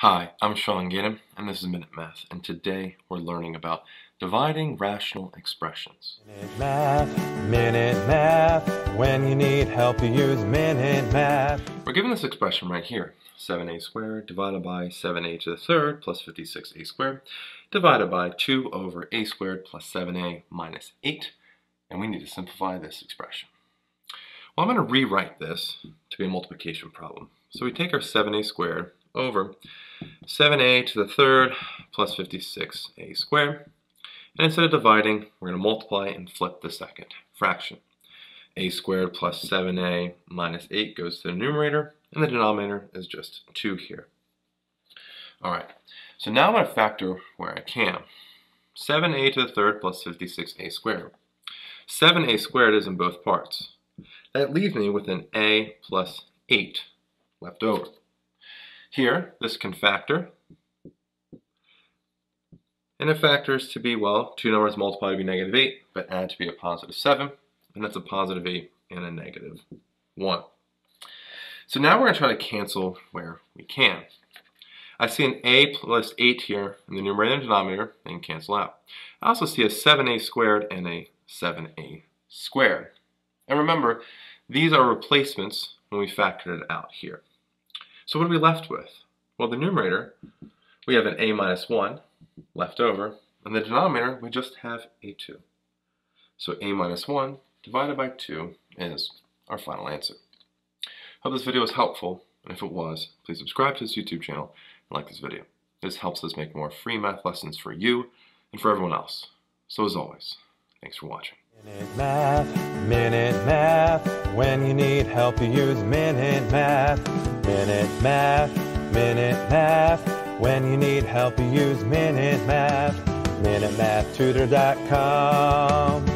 Hi, I'm Sean Gaydon, and this is Minute Math, and today we're learning about dividing rational expressions. Minute Math, when you need help you use Minute Math. We're given this expression right here, 7a squared divided by 7a to the third plus 56a squared divided by 2 over a squared plus 7a minus 8, and we need to simplify this expression. Well, I'm going to rewrite this to be a multiplication problem. So we take our 7a squared over 7a to the third plus 56a squared. And instead of dividing, we're going to multiply and flip the second fraction. a squared plus 7a minus 8 goes to the numerator, and the denominator is just 2 here. All right, so now I'm going to factor where I can. 7a to the third plus 56a squared. 7a squared is in both parts. That leaves me with an a plus 8 left over. Here, this can factor, and it factors to be, well, two numbers multiplied to be negative 8, but add to be a positive 7, and that's a positive 8 and a negative 1. So now we're going to try to cancel where we can. I see an a plus 8 here in the numerator and denominator, they can cancel out. I also see a 7a squared and a 7a squared. And remember, these are replacements when we factored it out here. So what are we left with? Well, the numerator, we have an a minus 1 left over, and the denominator, we just have a 2. So a minus 1 divided by 2 is our final answer. Hope this video was helpful, and if it was, please subscribe to this YouTube channel and like this video. This helps us make more free math lessons for you and for everyone else. So as always, thanks for watching. Minute Math, when you need help you use Minute Math. Minute Math, when you need help you use Minute Math. MinuteMathTutor.com